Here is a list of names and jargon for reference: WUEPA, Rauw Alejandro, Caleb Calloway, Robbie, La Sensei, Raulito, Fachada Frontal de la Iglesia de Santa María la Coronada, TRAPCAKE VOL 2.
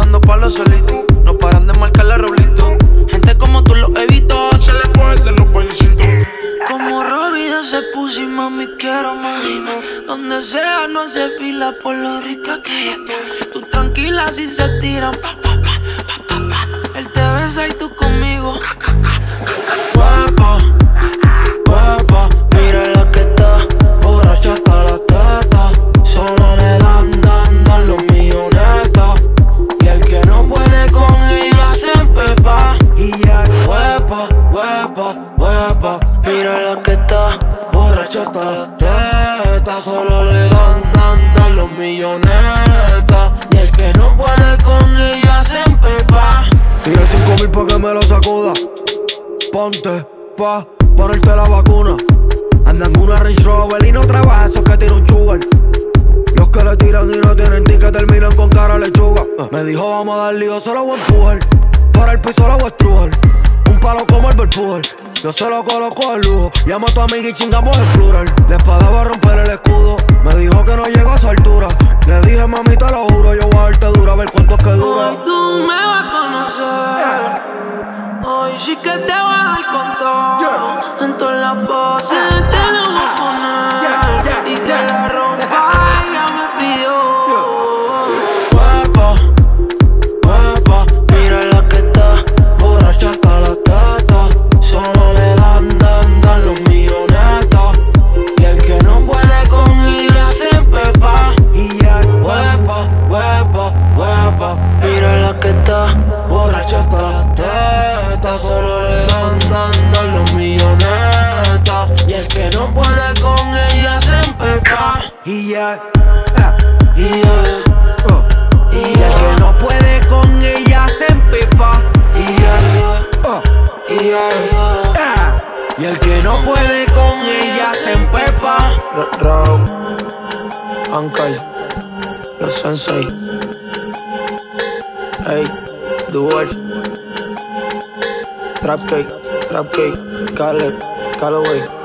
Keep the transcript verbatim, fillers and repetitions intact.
dando palos solito. No paran de marcarle a Roblito. Gente como tú los evito, se le guardan los bailecitos. Como Robbie se puso y mami quiero más. Donde sea no hace fila por lo rica que ella está. Tú tranquila si se tiran, pa pa pa pa pa pa. Él te besa y tú conmigo. Guapa, guapa, mira la que está borracha hasta la teta. Solo le dan, dan, dan los millonetas. Y el que no puede con ella siempre va. Y ya, huepa, huepa, huepa, mira la que está borracha hasta la teta. Solo le dan, dan, dan los millonetas. Y el que no puede con ella siempre va. Tira cinco mil pa' que me lo sacuda. Ponte pa' ponerte la vacuna. Andan una Range Rover y no trabaja esos que tiran un sugar. Los que le tiran y no tienen ticket terminan con cara lechuga. uh. Me dijo vamos a dar lío, solo voy a empujar. Para el piso la voy a estrujar. Un palo como el Berpujar. Yo se lo coloco al lujo. Llamo a tu amiga y chingamos el plural. La espada va a romper el escudo. Me dijo que no llegó a su altura. Le dije mami te lo juro, yo voy a darte dura, a ver cuánto es que dura. Hoy tú me vas a conocer, eh. hoy sí que te vas al control, yeah. En todas las poses ah, te lo voy a poner, yeah, yeah, y que yeah. la rompa ella me pidió. Huepa, huepa, mira la que está borracha hasta la teta. Solo le dan, dan, dan los millonetas. Y el que no puede con ella siempre va. Y ya, huepa, huepa, huepa, mira la que está borracha hasta la teta. Solo le dan, dan, dan los millonetas. Y el que no puede con ella siempre va. Y ya, y ya, y el que no puede con ella siempre va. Y ya, y ya, y el que no puede con ella siempre va. Rauw, Uncle, La Sensei. Hey, the world. Trap cake, trap cake, Caleb, Callaway.